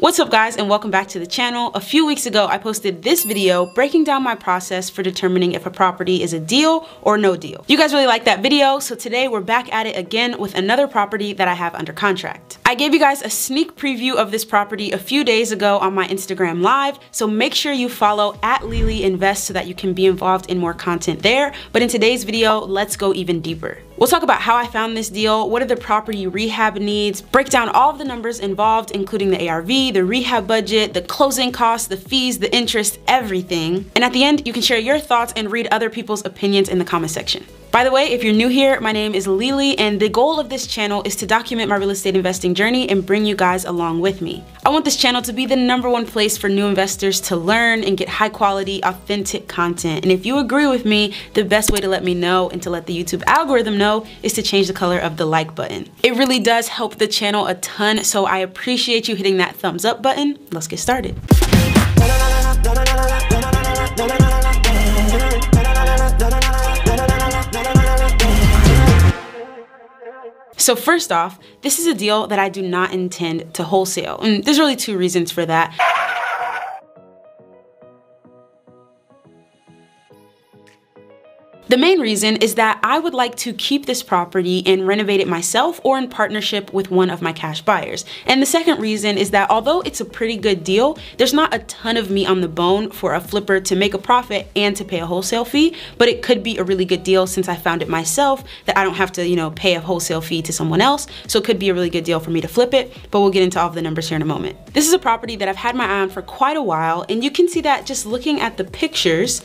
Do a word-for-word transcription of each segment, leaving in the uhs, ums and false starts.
What's up guys, and welcome back to the channel. A few weeks ago I posted this video breaking down my process for determining if a property is a deal or no deal. You guys really liked that video, so today we're back at it again with another property that I have under contract. I gave you guys a sneak preview of this property a few days ago on my Instagram live, so make sure you follow at Lili Invest so that you can be involved in more content there. But in today's video, let's go even deeper. We'll talk about how I found this deal, what are the property rehab needs, break down all of the numbers involved, including the A R V, the rehab budget, the closing costs, the fees, the interest, everything. And at the end, you can share your thoughts and read other people's opinions in the comment section. By the way, if you're new here, my name is Lili, and the goal of this channel is to document my real estate investing journey and bring you guys along with me. I want this channel to be the number one place for new investors to learn and get high quality, authentic content. And if you agree with me, the best way to let me know and to let the YouTube algorithm know is to change the color of the like button. It really does help the channel a ton, so I appreciate you hitting that thumbs up button. Let's get started. So first off, this is a deal that I do not intend to wholesale, and there's really two reasons for that. The main reason is that I would like to keep this property and renovate it myself or in partnership with one of my cash buyers. And the second reason is that although it's a pretty good deal, there's not a ton of meat on the bone for a flipper to make a profit and to pay a wholesale fee, but it could be a really good deal since I found it myself that I don't have to, you know, pay a wholesale fee to someone else. So it could be a really good deal for me to flip it, but we'll get into all of the numbers here in a moment. This is a property that I've had my eye on for quite a while, and you can see that just looking at the pictures,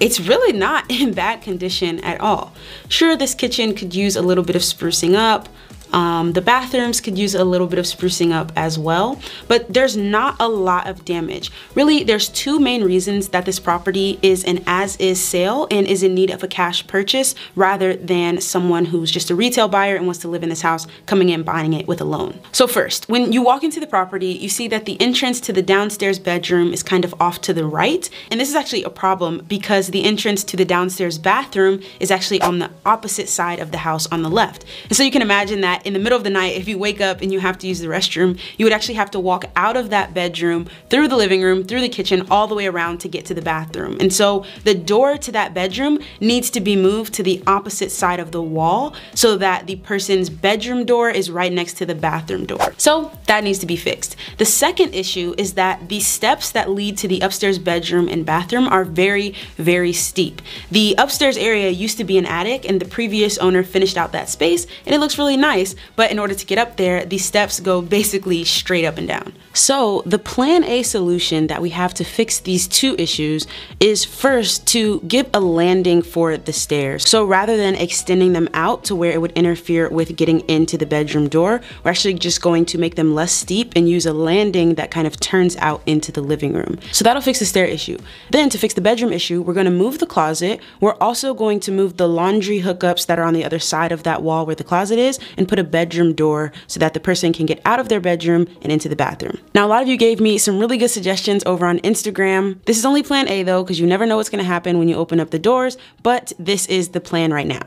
it's really not in bad condition at all. Sure, this kitchen could use a little bit of sprucing up. Um, the bathrooms could use a little bit of sprucing up as well, but there's not a lot of damage. Really, there's two main reasons that this property is an as-is sale and is in need of a cash purchase rather than someone who's just a retail buyer and wants to live in this house coming in buying it with a loan. So first, when you walk into the property, you see that the entrance to the downstairs bedroom is kind of off to the right, and this is actually a problem because the entrance to the downstairs bathroom is actually on the opposite side of the house on the left. And so you can imagine that in the middle of the night, if you wake up and you have to use the restroom, you would actually have to walk out of that bedroom, through the living room, through the kitchen, all the way around to get to the bathroom. And so the door to that bedroom needs to be moved to the opposite side of the wall so that the person's bedroom door is right next to the bathroom door. So that needs to be fixed. The second issue is that the steps that lead to the upstairs bedroom and bathroom are very, very steep. The upstairs area used to be an attic, and the previous owner finished out that space, and it looks really nice. But in order to get up there, the steps go basically straight up and down. So the plan A solution that we have to fix these two issues is first to give a landing for the stairs. So rather than extending them out to where it would interfere with getting into the bedroom door, we're actually just going to make them less steep and use a landing that kind of turns out into the living room. So that'll fix the stair issue. Then to fix the bedroom issue, we're going to move the closet. We're also going to move the laundry hookups that are on the other side of that wall where the closet is and put a bedroom door so that the person can get out of their bedroom and into the bathroom. Now, a lot of you gave me some really good suggestions over on Instagram. This is only plan A though, because you never know what's going to happen when you open up the doors, but this is the plan right now.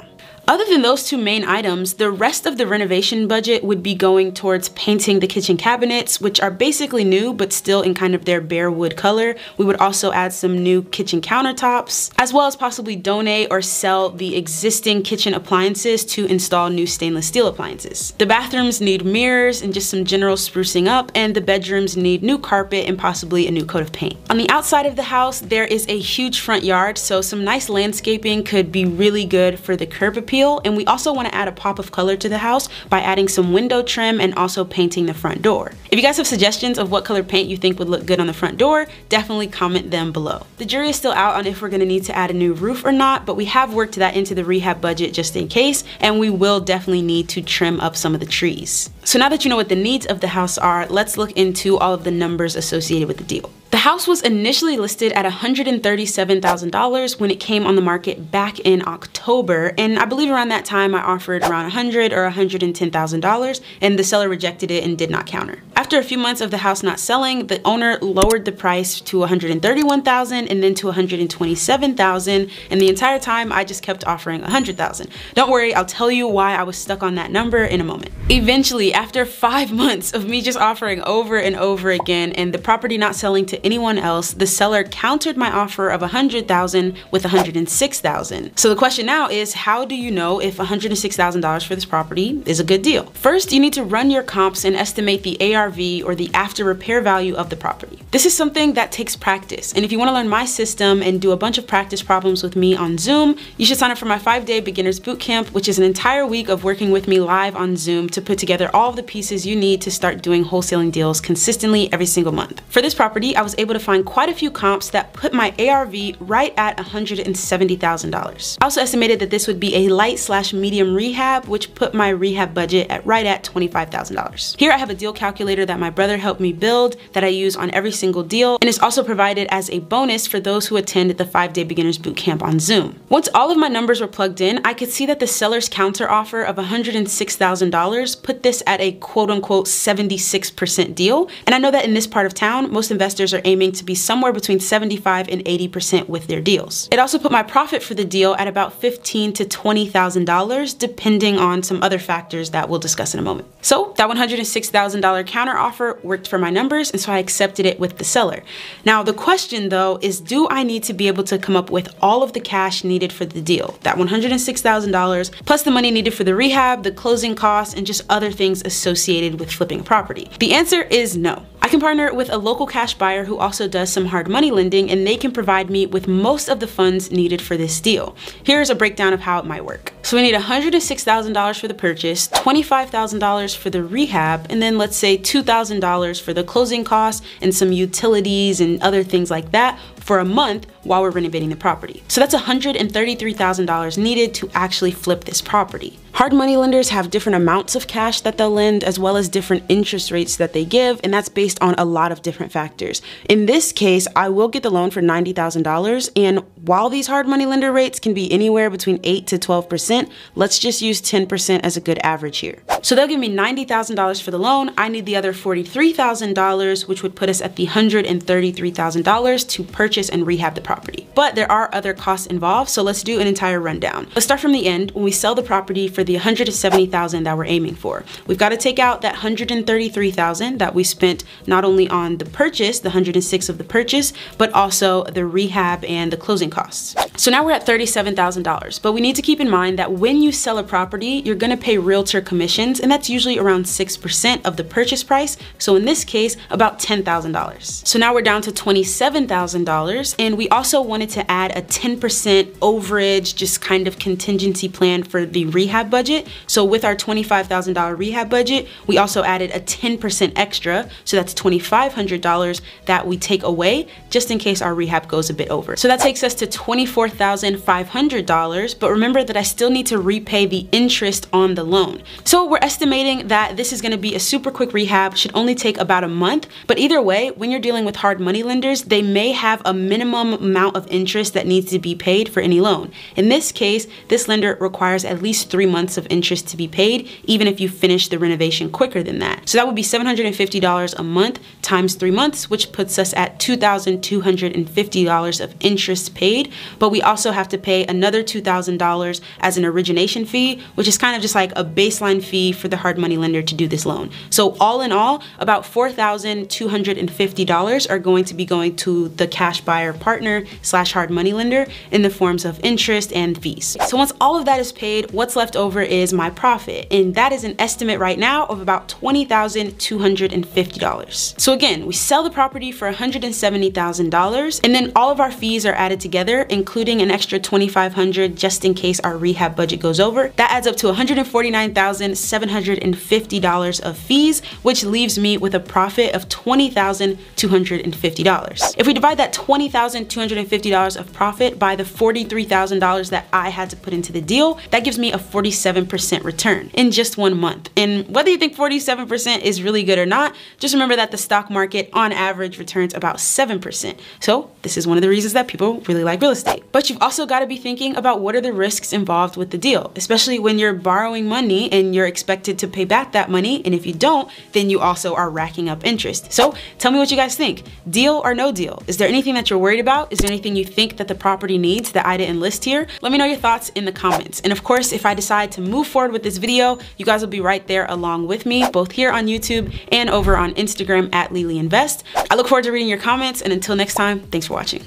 Other than those two main items, the rest of the renovation budget would be going towards painting the kitchen cabinets, which are basically new but still in kind of their bare wood color. We would also add some new kitchen countertops, as well as possibly donate or sell the existing kitchen appliances to install new stainless steel appliances. The bathrooms need mirrors and just some general sprucing up, and the bedrooms need new carpet and possibly a new coat of paint. On the outside of the house, there is a huge front yard, so some nice landscaping could be really good for the curb appeal. And we also want to add a pop of color to the house by adding some window trim and also painting the front door. If you guys have suggestions of what color paint you think would look good on the front door, definitely comment them below. The jury is still out on if we're going to need to add a new roof or not, but we have worked that into the rehab budget just in case, and we will definitely need to trim up some of the trees. So now that you know what the needs of the house are, let's look into all of the numbers associated with the deal. The house was initially listed at one hundred thirty-seven thousand dollars when it came on the market back in October, and I believe around that time I offered around one hundred thousand dollars or one hundred ten thousand dollars, and the seller rejected it and did not counter. After After a few months of the house not selling, the owner lowered the price to one hundred thirty-one thousand dollars and then to one hundred twenty-seven thousand dollars, and the entire time I just kept offering one hundred thousand dollars. Don't worry, I'll tell you why I was stuck on that number in a moment. Eventually, after five months of me just offering over and over again and the property not selling to anyone else, the seller countered my offer of one hundred thousand dollars with one hundred six thousand dollars. So the question now is, how do you know if one hundred six thousand dollars for this property is a good deal? First, you need to run your comps and estimate the A R V, or the after repair value, of the property. This is something that takes practice, and if you want to learn my system and do a bunch of practice problems with me on Zoom, you should sign up for my five-day beginners bootcamp, which is an entire week of working with me live on Zoom to put together all of the pieces you need to start doing wholesaling deals consistently every single month. For this property, I was able to find quite a few comps that put my A R V right at one hundred seventy thousand dollars. I also estimated that this would be a light slash medium rehab, which put my rehab budget at right at twenty-five thousand dollars. Here I have a deal calculator that my brother helped me build that I use on every single deal, and it's also provided as a bonus for those who attend the five-day beginners bootcamp on Zoom. Once all of my numbers were plugged in, I could see that the seller's counter offer of one hundred six thousand dollars put this at a quote-unquote seventy-six percent deal, and I know that in this part of town, most investors are aiming to be somewhere between seventy-five and eighty percent with their deals. It also put my profit for the deal at about fifteen thousand to twenty thousand dollars, depending on some other factors that we'll discuss in a moment. So that one hundred six thousand dollars counter offer worked for my numbers, and so I accepted it with the seller. Now the question though is, do I need to be able to come up with all of the cash needed for the deal? That one hundred six thousand dollars plus the money needed for the rehab, the closing costs, and just other things associated with flipping a property? The answer is no. I can partner with a local cash buyer who also does some hard money lending, and they can provide me with most of the funds needed for this deal. Here's a breakdown of how it might work. So we need one hundred six thousand dollars for the purchase, twenty-five thousand dollars for the rehab, and then let's say two thousand dollars for the closing costs and some utilities and other things like that for a month while we're renovating the property. So that's one hundred thirty-three thousand dollars needed to actually flip this property. Hard money lenders have different amounts of cash that they'll lend, as well as different interest rates that they give, and that's based on a lot of different factors. In this case, I will get the loan for ninety thousand dollars, and while these hard money lender rates can be anywhere between eight to twelve percent, let's just use ten percent as a good average here. So they'll give me ninety thousand dollars for the loan. I need the other forty-three thousand dollars, which would put us at the one hundred thirty-three thousand dollars to purchase and rehab the property. But there are other costs involved, so let's do an entire rundown. Let's start from the end. When we sell the property for the one hundred seventy thousand dollars that we're aiming for, we've got to take out that one hundred thirty-three thousand dollars that we spent not only on the purchase, the one hundred six thousand dollars of the purchase, but also the rehab and the closing costs. So now we're at thirty-seven thousand dollars, but we need to keep in mind that when you sell a property, you're going to pay realtor commissions, and that's usually around six percent of the purchase price. So in this case, about ten thousand dollars. So now we're down to twenty-seven thousand dollars, and we also wanted to add a ten percent overage, just kind of contingency plan for the rehab budget. So with our twenty-five thousand dollars rehab budget, we also added a ten percent extra. So that's twenty-five hundred dollars that we take away just in case our rehab goes a bit over. So that takes us to twenty-four thousand five hundred dollars, but remember that I still need to repay the interest on the loan. So we're estimating that this is going to be a super quick rehab, should only take about a month, but either way, when you're dealing with hard money lenders, they may have a minimum amount of interest that needs to be paid for any loan. In this case, this lender requires at least three months of interest to be paid, even if you finish the renovation quicker than that. So that would be seven hundred fifty dollars a month times three months, which puts us at two thousand two hundred fifty dollars of interest paid, but we also have to pay another two thousand dollars as an origination fee, which is kind of just like a baseline fee for the hard money lender to do this loan. So all in all, about four thousand two hundred fifty dollars are going to be going to the cash buyer partner slash hard money lender in the forms of interest and fees. So once all of that is paid, what's left over is my profit, and that is an estimate right now of about twenty thousand two hundred fifty dollars. So again, we sell the property for one hundred seventy thousand dollars, and then all of our fees are added together, including an extra twenty-five hundred dollars just in case our rehab budget goes over. That adds up to one hundred forty-nine thousand seven hundred fifty dollars of fees, which leaves me with a profit of twenty thousand two hundred fifty dollars. If we divide that twenty thousand two hundred fifty dollars of profit by the forty-three thousand dollars that I had to put into the deal, that gives me a forty-seven percent return in just one month. And whether you think forty-seven percent is really good or not, just remember that the stock market on average returns about seven percent. So this is one of the reasons that people really like like real estate. But you've also got to be thinking about what are the risks involved with the deal, especially when you're borrowing money and you're expected to pay back that money. And if you don't, then you also are racking up interest. So tell me what you guys think. Deal or no deal? Is there anything that you're worried about? Is there anything you think that the property needs that I didn't list here? Let me know your thoughts in the comments. And of course, if I decide to move forward with this video, you guys will be right there along with me, both here on YouTube and over on Instagram at Lili Invest. I look forward to reading your comments, and until next time, thanks for watching.